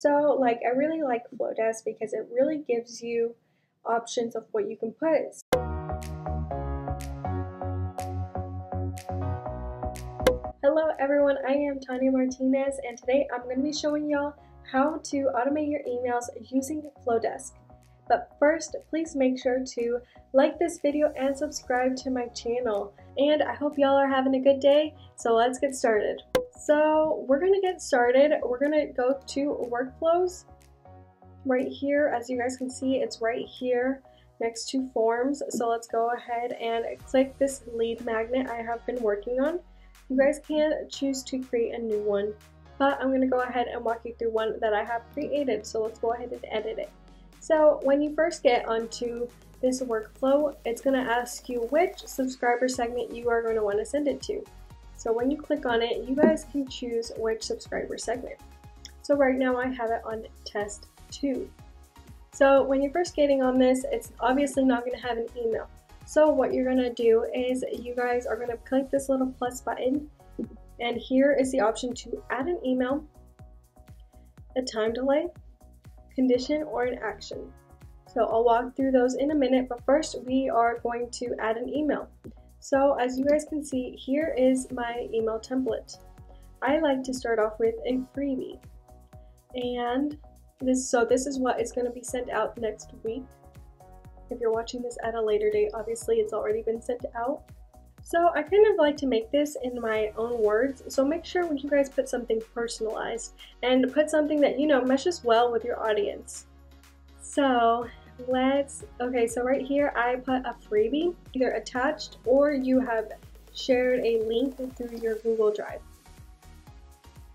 So like, I really like Flodesk because it really gives you options of what you can put. Hello everyone, I am Tanya Martinez, and today I'm going to be showing y'all how to automate your emails using Flodesk. But first, please make sure to like this video and subscribe to my channel. And I hope y'all are having a good day, so let's get started. So we're gonna get started. We're gonna go to workflows right here. As you guys can see, it's right here next to forms. So let's go ahead and click this lead magnet I have been working on. You guys can choose to create a new one, but I'm gonna go ahead and walk you through one that I have created. So let's go ahead and edit it. So when you first get onto this workflow, it's going to ask you which subscriber segment you are going to want to send it to. So when you click on it, you guys can choose which subscriber segment. So right now I have it on test 2. So when you're first getting on this, it's obviously not going to have an email. So what you're going to do is you guys are going to click this little plus button, and here is the option to add an email, a time delay, condition, or an action. So I'll walk through those in a minute, but first we are going to add an email. So as you guys can see, here is my email template. I like to start off with a freebie, and this is what is going to be sent out next week. If you're watching this at a later date, obviously it's already been sent out. So I kind of like to make this in my own words, so make sure when you guys put something personalized and put something that, you know, meshes well with your audience. So okay, so right here I put a freebie, either attached or you have shared a link through your Google Drive.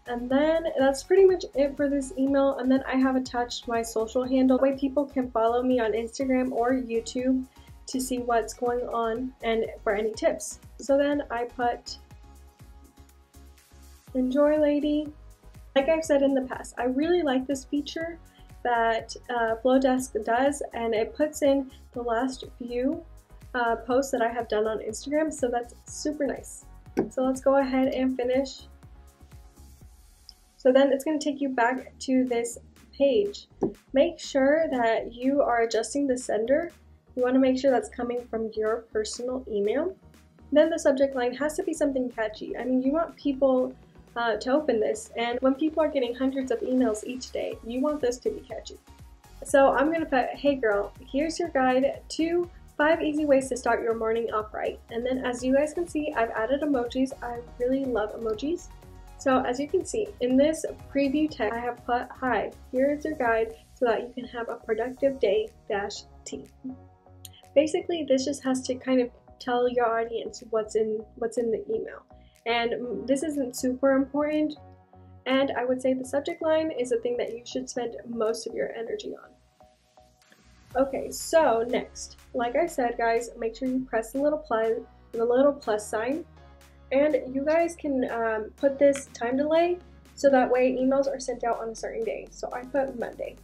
And then that's pretty much it for this email, and then I have attached my social handle. That way people can follow me on Instagram or YouTube to see what's going on and for any tips. So then I put enjoy lady. Like I've said in the past, I really like this feature that Flodesk does, and it puts in the last few posts that I have done on Instagram, so that's super nice. So let's go ahead and finish. So then it's going to take you back to this page. Make sure that you are adjusting the sender. You want to make sure that's coming from your personal email. Then the subject line has to be something catchy. I mean, you want people to open this, and when people are getting hundreds of emails each day, you want this to be catchy. So I'm going to put, hey girl, here's your guide to 5 easy ways to start your morning off right. And then as you guys can see, I've added emojis. I really love emojis. So as you can see, in this preview text, I have put, hi, here's your guide so that you can have a productive day -t. Basically, this just has to kind of tell your audience what's in the email. And this isn't super important. And I would say the subject line is the thing that you should spend most of your energy on. Okay, so next, like I said, guys, make sure you press the little plus sign. And you guys can put this time delay so that way emails are sent out on a certain day. So I put Monday.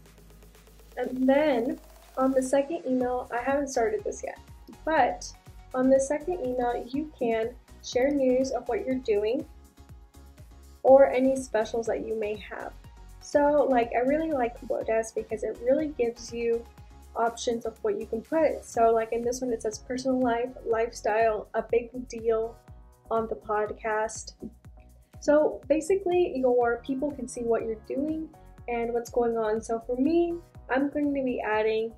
And then on the second email, I haven't started this yet, but on the second email, you can share news of what you're doing or any specials that you may have. So like, I really like Flodesk because it really gives you options of what you can put. So like in this one, it says personal life, lifestyle, a big deal on the podcast. So basically your people can see what you're doing and what's going on. So for me, I'm going to be adding,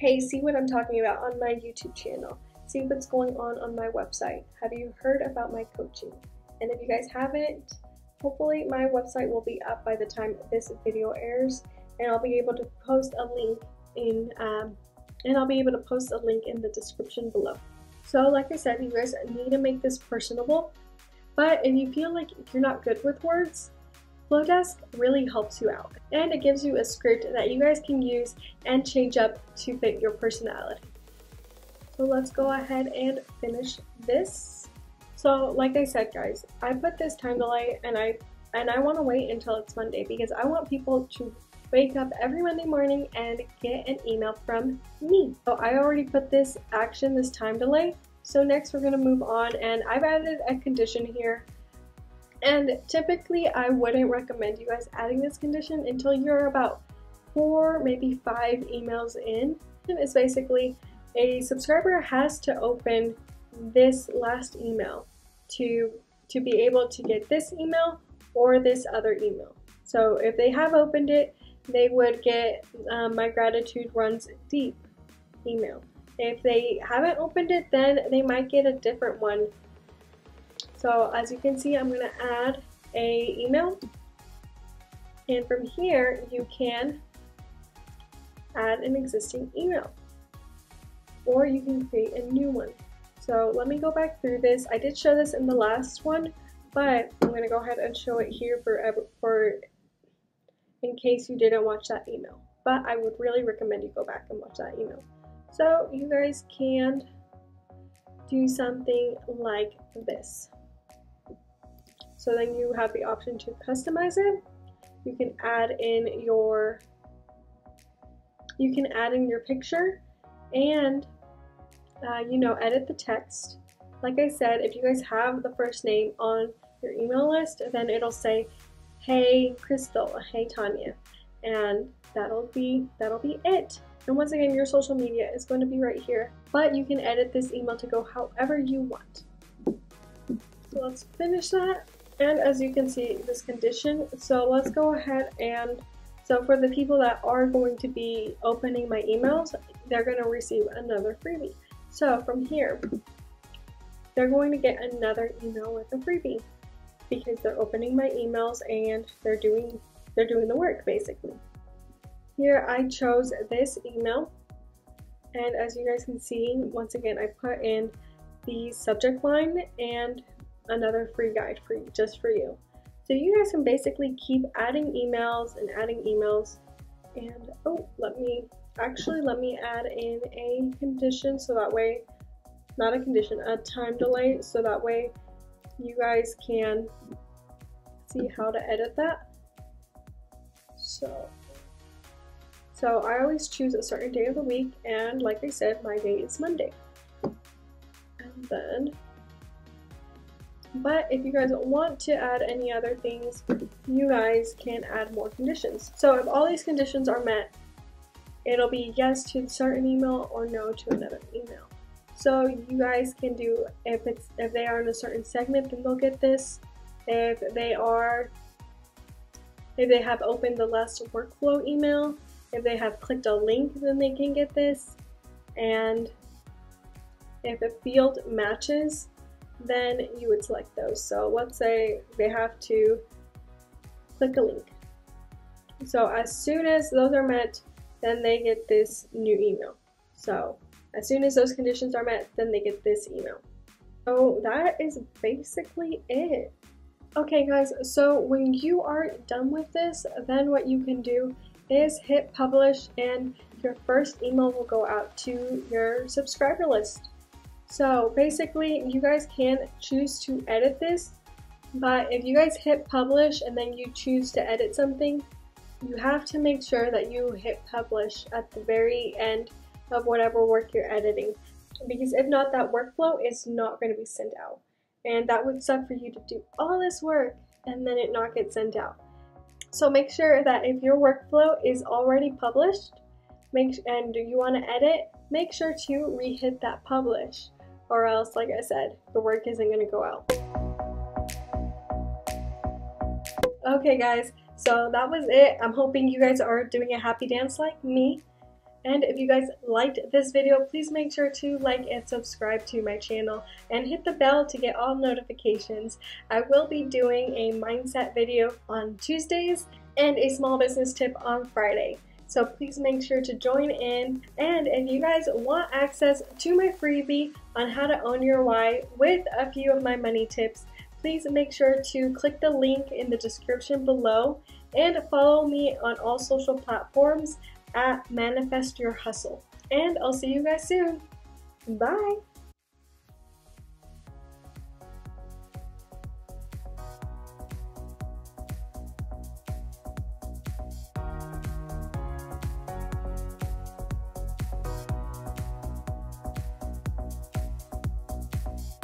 hey, see what I'm talking about on my YouTube channel. See what's going on my website. Have you heard about my coaching? And if you guys haven't, hopefully my website will be up by the time this video airs, and I'll be able to post a link in the description below. So like I said, you guys need to make this personable, but if you feel like you're not good with words, Flodesk really helps you out, and it gives you a script that you guys can use and change up to fit your personality. So let's go ahead and finish this. So like I said, guys, I put this time delay, and I want to wait until it's Monday because I want people to wake up every Monday morning and get an email from me. So I already put this action, this time delay. So next we're going to move on, and I've added a condition here. And typically I wouldn't recommend you guys adding this condition until you're about 4, maybe 5 emails in. And it's basically a subscriber has to open this last email to be able to get this email or this other email. So if they have opened it, they would get my gratitude runs deep email. If they haven't opened it, then they might get a different one. So as you can see, I'm going to add a email, and from here you can add an existing email or you can create a new one. So let me go back through this. I did show this in the last one, but I'm going to go ahead and show it here for in case you didn't watch that email. But I would really recommend you go back and watch that email. So you guys can do something like this. So then you have the option to customize it. You can add in your picture and you know, edit the text. Like I said, if you guys have the first name on your email list, then it'll say, "Hey Crystal," "Hey Tanya," and that'll be it. And once again, your social media is going to be right here, but you can edit this email to go however you want. So let's finish that. And as you can see, this condition. So let's go ahead and, so for the people that are going to be opening my emails, they're going to receive another freebie. So from here, they're going to get another email with a freebie because they're opening my emails and they're doing the work basically. Here I chose this email, and as you guys can see, once again, I put in the subject line and another free guide for you, just for you. So you guys can basically keep adding emails. And oh, let me add in a condition, so that way, not a condition, a time delay, so that way you guys can see how to edit that. So I always choose a certain day of the week, and like I said, my day is Monday. And then, but if you guys want to add any other things, you guys can add more conditions. So if all these conditions are met, it'll be yes to a certain email or no to another email. So you guys can do, if they are in a certain segment, then they'll get this. If they have opened the last workflow email, if they have clicked a link, then they can get this. And if a field matches, then you would select those. So let's say they have to click a link. So as soon as those are met, then they get this new email. So as soon as those conditions are met, then they get this email. So that is basically it. Okay guys, so when you are done with this, then what you can do is hit publish, and your first email will go out to your subscriber list. So basically you guys can choose to edit this, but if you guys hit publish and then you choose to edit something, you have to make sure that you hit publish at the very end of whatever work you're editing, because if not, that workflow is not going to be sent out, and that would suck for you to do all this work and then it not get sent out. So make sure that if your workflow is already published and you want to edit, make sure to re-hit that publish, or else, like I said, the work isn't going to go out. Okay guys, so that was it. I'm hoping you guys are doing a happy dance like me. And if you guys liked this video, please make sure to like and subscribe to my channel and hit the bell to get all notifications. I will be doing a mindset video on Tuesdays and a small business tip on Friday. So please make sure to join in. And if you guys want access to my freebie on how to own your why with a few of my money tips, please make sure to click the link in the description below and follow me on all social platforms at Manifest Your Hustle. And I'll see you guys soon. Bye!